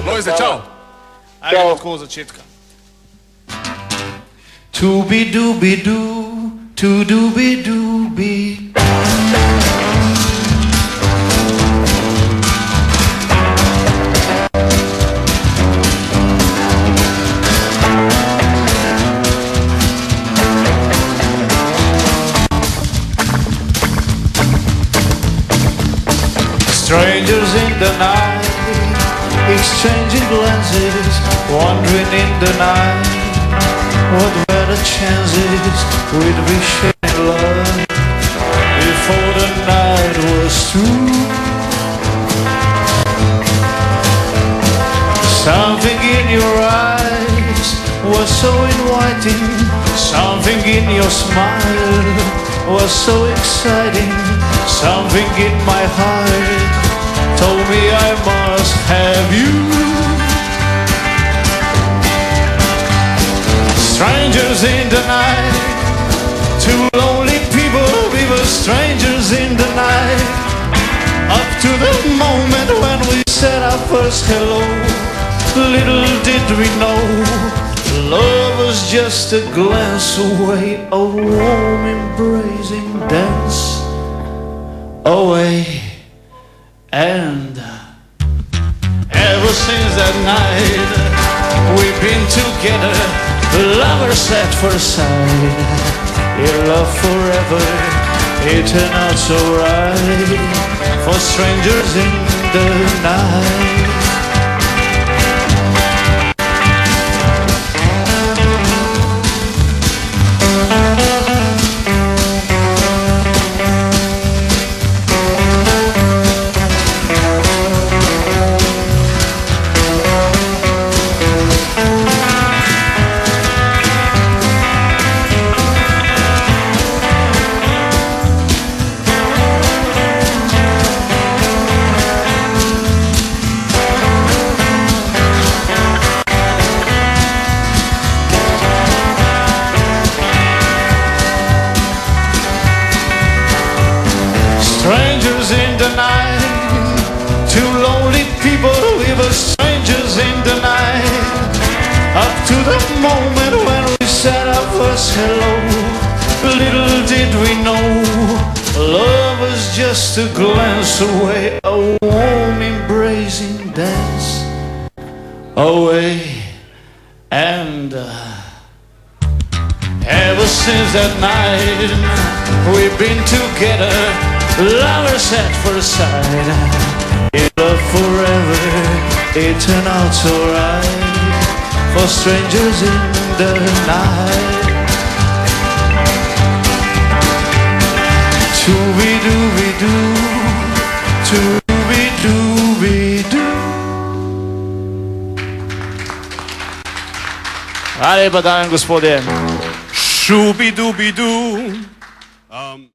Mojze, čao. Ajde, tako od začetka. Tooby dooby doo, to dooby dooby. Strangers in the night, exchanging glances, wandering in the night. What were the chances we'd be sharing love before the night was through? Something in your eyes was so inviting, something in your smile was so exciting, something in my heart told me I must have you. Strangers in the night, two lonely people, we were strangers in the night, up to the moment when we said our first hello. Little did we know, love was just a glance away, a warm embracing dance away. And ever since that night, we've been together, lovers at first sight. Your love forever, it turned out so right, for strangers in the night. Strangers in the night, two lonely people, we were strangers in the night, up to the moment when we said our first hello. Little did we know, love was just a glance away, a warm embracing dance away. And ever since that night, we've been together, lovers at first sight. In love forever, it turned out so right, for strangers in the night. Tooby-dooby-doo, tooby-dooby-doo. Hvala lepa, dame in gospodje. Šooby-dooby-doo.